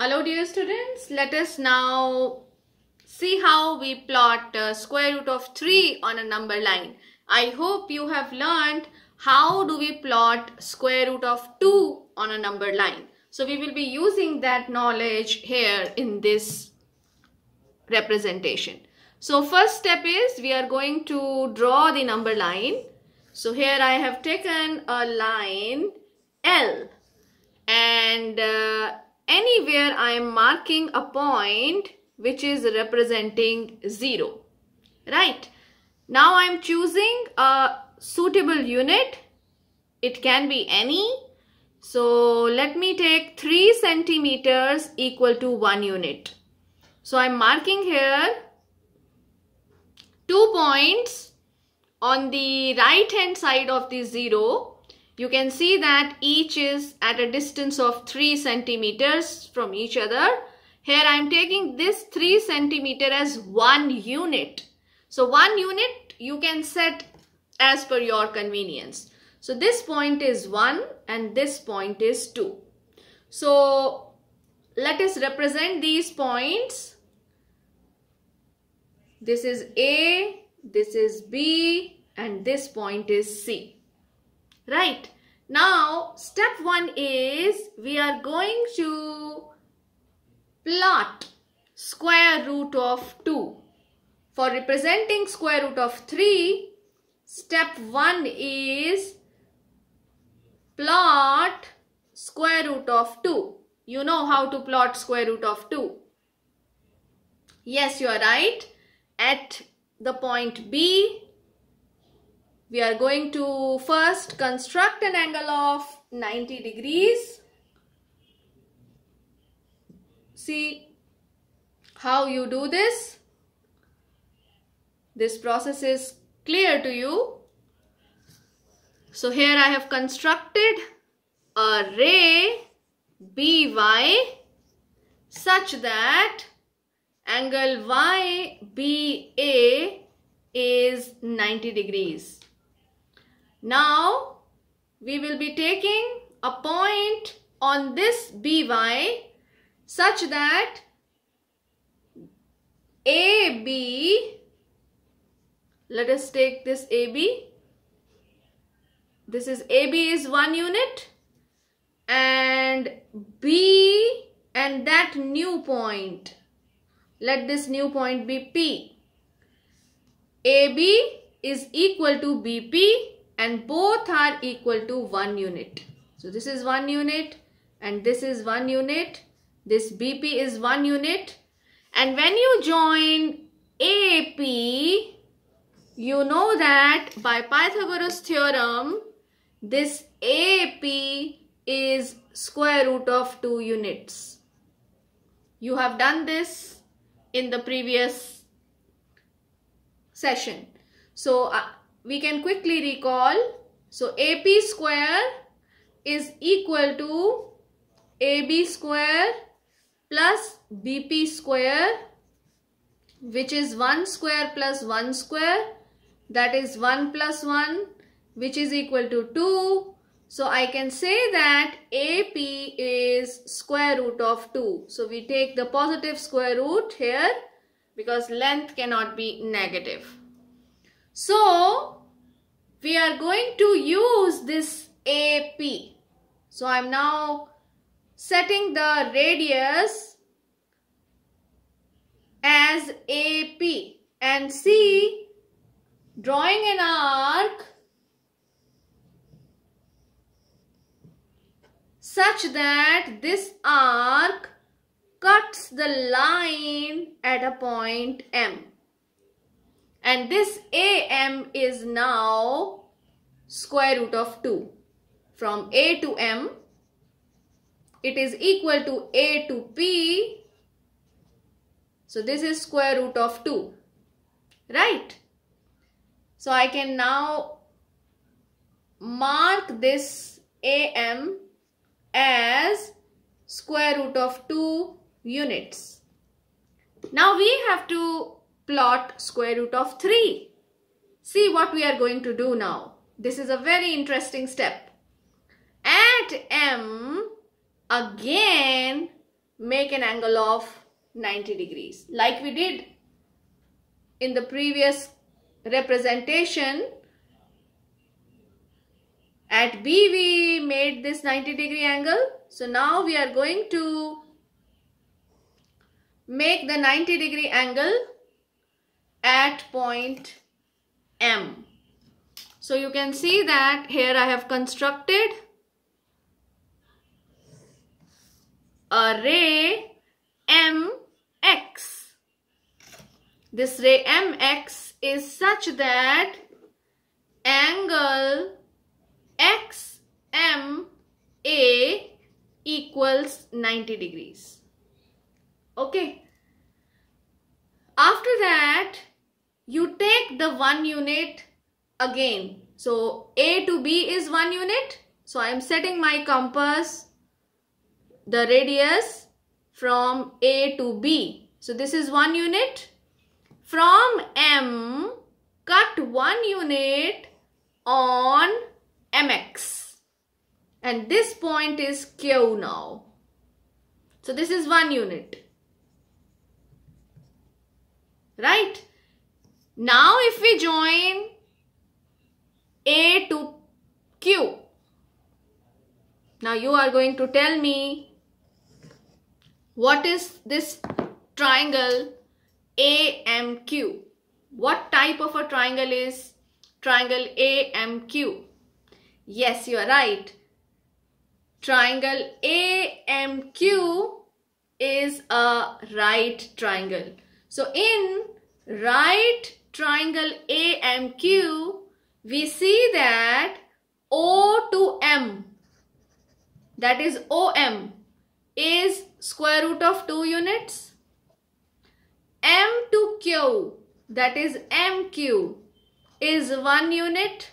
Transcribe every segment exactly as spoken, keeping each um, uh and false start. Hello dear students, let us now see how we plot uh, square root of three on a number line. I hope you have learned how do we plot square root of two on a number line. So we will be using that knowledge here in this representation. So first step is we are going to draw the number line. So here I have taken a line L and uh, anywhere I am marking a point which is representing zero, right? Now I am choosing a suitable unit. It can be any. So let me take three centimeters equal to one unit. So I am marking here two points on the right hand side of the zero. You can see that each is at a distance of three centimeters from each other. Here I am taking this three centimeter as one unit. So one unit you can set as per your convenience. So this point is one and this point is two. So let us represent these points. This is A, this is B, and this point is C. Right, now step one is we are going to plot square root of two. For representing square root of three, step one is plot square root of two. You know how to plot square root of two. Yes, you are right. At the point B, we are going to first construct an angle of ninety degrees. See how you do this. This process is clear to you. So here I have constructed a ray B Y such that angle Y B A is ninety degrees. Now we will be taking a point on this B Y such that A B, let us take this A B, this is A B is one unit, and B and that new point, let this new point be P. A B is equal to B P. And both are equal to one unit. So this is one unit and this is one unit. This B P is one unit. And when you join A P, you know that by Pythagoras theorem, this A P is square root of two units. You have done this in the previous session. So, uh, we can quickly recall. So A P square is equal to A B square plus B P square, which is one square plus one square, that is one plus one, which is equal to two. So I can say that A P is square root of two. So we take the positive square root here because length cannot be negative. So we are going to use this A P. So I am now setting the radius as A P and see, drawing an arc such that this arc cuts the line at a point M. And this A M is now square root of two. From A to M, it is equal to A to P. So this is square root of two, right? So I can now mark this A M as square root of two units. Now we have to plot square root of three. See what we are going to do now. This is a very interesting step. At M, again, make an angle of ninety degrees. Like we did in the previous representation, at B we made this ninety degree angle. So now we are going to make the ninety degree angle at point M. So you can see that here I have constructed a ray M X. This ray M X is such that angle X M A equals ninety degrees. Okay. After that, you take the one unit again. So A to B is one unit. So I am setting my compass, the radius from A to B. So this is one unit. From M, cut one unit on M X. And this point is Q now. So this is one unit. Right? Now if we join A to Q. Now you are going to tell me what is this triangle A M Q. What type of a triangle is triangle A M Q? Yes, you are right. Triangle A M Q is a right triangle. So in right triangle A M Q, we see that O to M, that is O M, is square root of two units. M to Q, that is M Q, is one unit.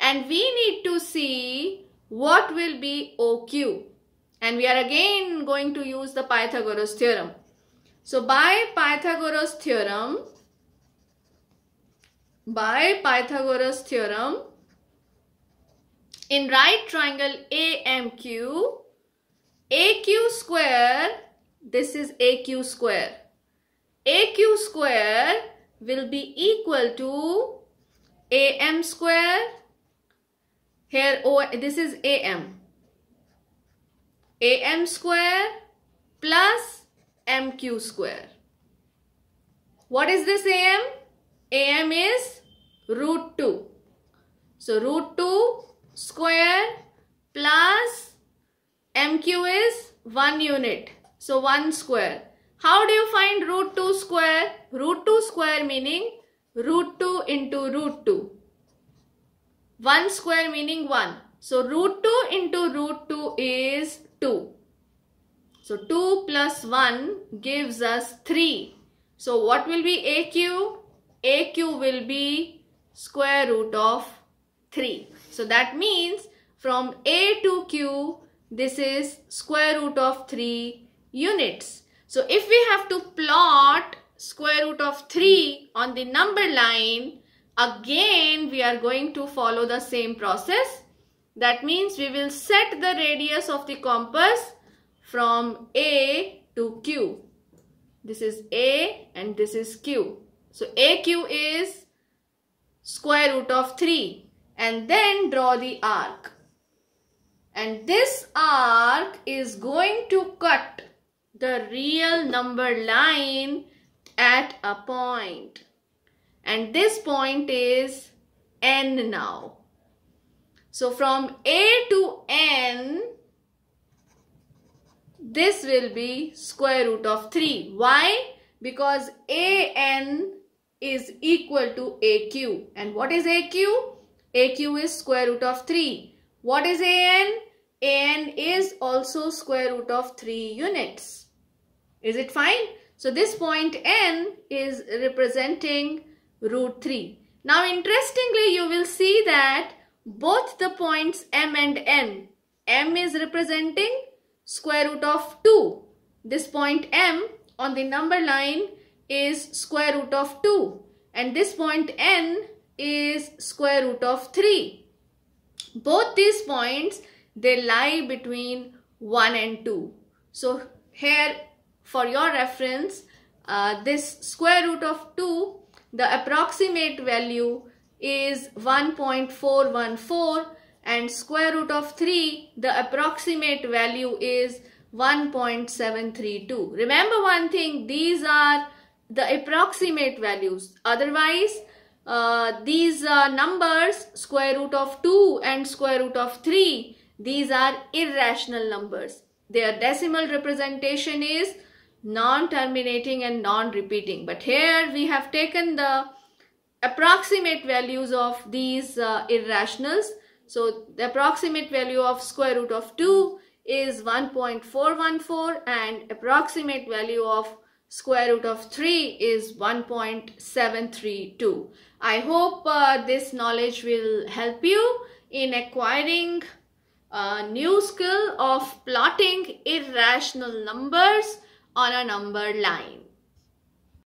And we need to see what will be O Q. And we are again going to use the Pythagoras theorem. So by Pythagoras theorem, by Pythagoras theorem, in right triangle A M Q, A Q square, this is A Q square. A Q square will be equal to A M square. Here, oh, this is A M. A M square plus M Q square. What is this A M? A M is root two. So root two square plus M Q is one unit. So one square. How do you find root two square? Root two square meaning root two into root two. one square meaning one. So root two into root two is two. So two plus one gives us three. So what will be A Q? A Q will be square root of three. So that means from A to Q, this is square root of three units. So if we have to plot square root of three on the number line, again we are going to follow the same process. That means we will set the radius of the compass from A to Q. This is A and this is Q. So A Q is square root of three. And then draw the arc. And this arc is going to cut the real number line at a point. And this point is N now. So from A to N, this will be square root of three. Why? Because A N is equal to A Q. And what is A Q? A Q is square root of three. What is A N? A N is also square root of three units. Is it fine? So this point N is representing root three. Now interestingly, you will see that both the points M and N, M is representing square root of two. This point M on the number line is square root of two. And this point N is square root of three. Both these points, they lie between one and two. So Here, for your reference, uh, this square root of two, the approximate value is one point four one four, and square root of three, the approximate value is one point seven three two. Remember one thing, these are the approximate values. Otherwise, uh, these uh, numbers, square root of two and square root of three, these are irrational numbers. Their decimal representation is non-terminating and non-repeating. But here we have taken the approximate values of these uh, irrationals. So the approximate value of square root of two is one point four one four, and approximate value of square root of three is one point seven three two. I hope uh, this knowledge will help you in acquiring a new skill of plotting irrational numbers on a number line.